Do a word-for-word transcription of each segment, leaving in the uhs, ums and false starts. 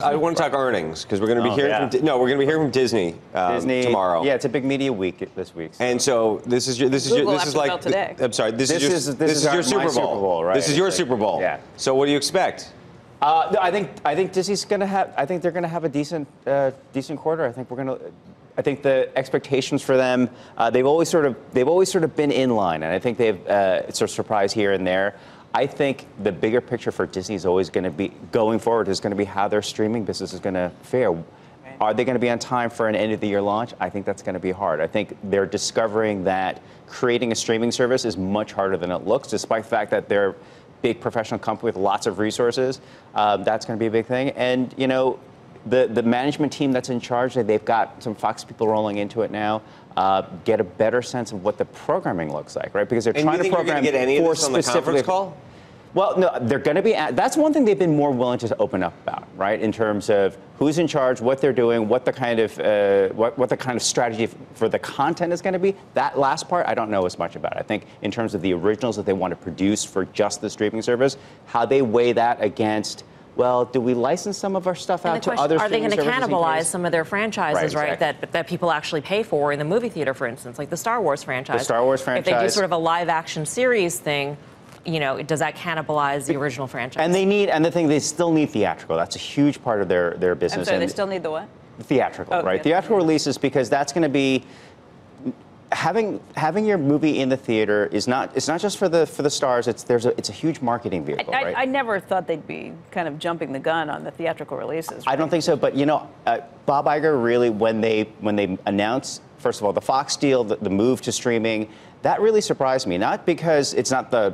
I want to talk earnings because we're going to be oh, hearing yeah. from no, we're going to be hearing from Disney, um, Disney tomorrow. Yeah, it's a big media week this week. So. And so this is your, this is your, this is like th I'm sorry, this, this is your, is, this, this is, is your Super Bowl. Super Bowl right? This is your like, Super Bowl. Yeah. So what do you expect? Uh, no, I think I think Disney's going to have. I think they're going to have a decent uh, decent quarter. I think we're going to. I think the expectations for them, uh, they've always sort of they've always sort of been in line, and I think they've uh, it's a surprise here and there. I think the bigger picture for Disney is always going to be, going forward, is going to be how their streaming business is going to fare. Right. Are they going to be on time for an end-of-the-year launch? I think that's going to be hard. I think they're discovering that creating a streaming service is much harder than it looks, despite the fact that they're a big professional company with lots of resources. Um, that's going to be a big thing. And, you know, the, the management team that's in charge, they've got some Fox people rolling into it now. Uh, get a better sense of what the programming looks like, right? Because they're and trying you think to program get any for specifically. Call? Well, no, they're going to be. At, that's one thing they've been more willing to open up about, right? In terms of who's in charge, what they're doing, what the kind of uh, what what the kind of strategy for the content is going to be. That last part, I don't know as much about. I think in terms of the originals that they want to produce for just the streaming service, how they weigh that against. Well, do we license some of our stuff out to other streaming services? Are they going to cannibalize some of their franchises, right, exactly. right? That that people actually pay for in the movie theater, for instance, like the Star Wars franchise. The Star Wars franchise. If they do sort of a live-action series thing, you know, does that cannibalize the original franchise? And they need, and the thing, they still need theatrical. That's a huge part of their their business. I'm sorry, they still need the what? Theatrical, oh, right? Good. Theatrical releases, because that's going to be. Having having your movie in the theater is not it's not just for the for the stars. It's there's a it's a huge marketing vehicle. I, I, right? I never thought they'd be kind of jumping the gun on the theatrical releases. Right? I don't think so. But you know, uh, Bob Iger really when they when they announced first of all the Fox deal, the, the move to streaming, that really surprised me. Not because it's not the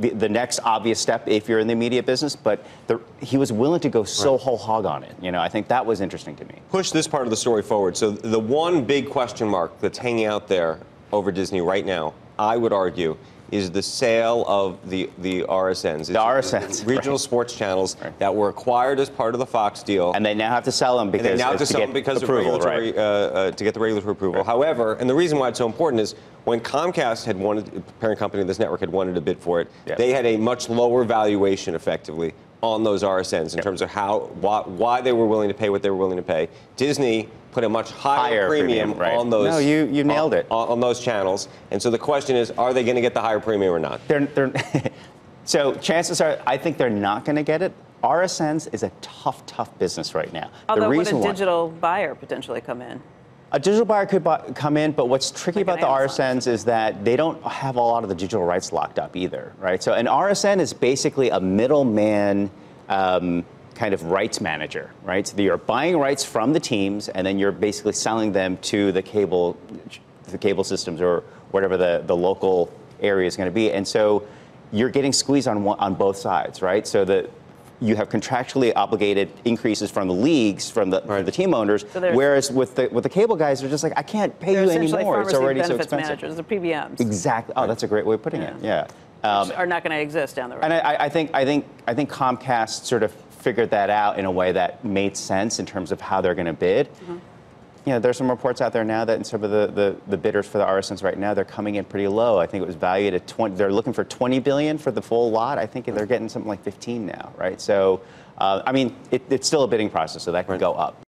the, the next obvious step if you're in the media business, but the, he was willing to go so right. whole hog on it. You know, I think that was interesting to me. Push this part of the story forward. So the one big question mark that's hanging out there over Disney right now, I would argue, is the sale of the, the R S Ns. It's the R S Ns. Regional right. sports channels right. that were acquired as part of the Fox deal. And they now have to sell them because, and they now have to sell them because approval, of regulatory, right. uh, uh, to get the regulatory approval. Right. However, and the reason why it's so important is when Comcast had wanted, the parent company of this network had wanted a bid for it, yep. they had a much lower valuation effectively on those R S Ns in yep. terms of how why, why they were willing to pay what they were willing to pay. Disney put a much higher, higher premium, premium right. on those. No, you, you nailed on, it. On, on those channels. And so the question is, are they going to get the higher premium or not? They're, they're so chances are, I think they're not going to get it. R S Ns is a tough, tough business right now. Although would a digital why, buyer potentially come in? A digital buyer could buy, come in, but what's tricky like about the R S Ns is that they don't have a lot of the digital rights locked up either, right? So an R S N is basically a middleman um, kind of rights manager, right? So you're buying rights from the teams, and then you're basically selling them to the cable, the cable systems or whatever the, the local area is going to be. And so you're getting squeezed on one, on both sides, right? So the you have contractually obligated increases from the leagues, from the, right. from the team owners, so whereas with the with the cable guys, they're just like, I can't pay you anymore. It's already so expensive. Managers, the P B Ms. Exactly. Oh, that's a great way of putting yeah. it. Yeah. Um, are not going to exist down the road. And I, I think I think I think Comcast sort of figured that out in a way that made sense in terms of how they're going to bid. Mm-hmm. You know, there's some reports out there now that in some of the, the, the bidders for the R S Ns right now, they're coming in pretty low. I think it was valued at twenty. They're looking for twenty billion dollars for the full lot. I think they're getting something like fifteen now, right? So, uh, I mean, it, it's still a bidding process, so that can right. go up.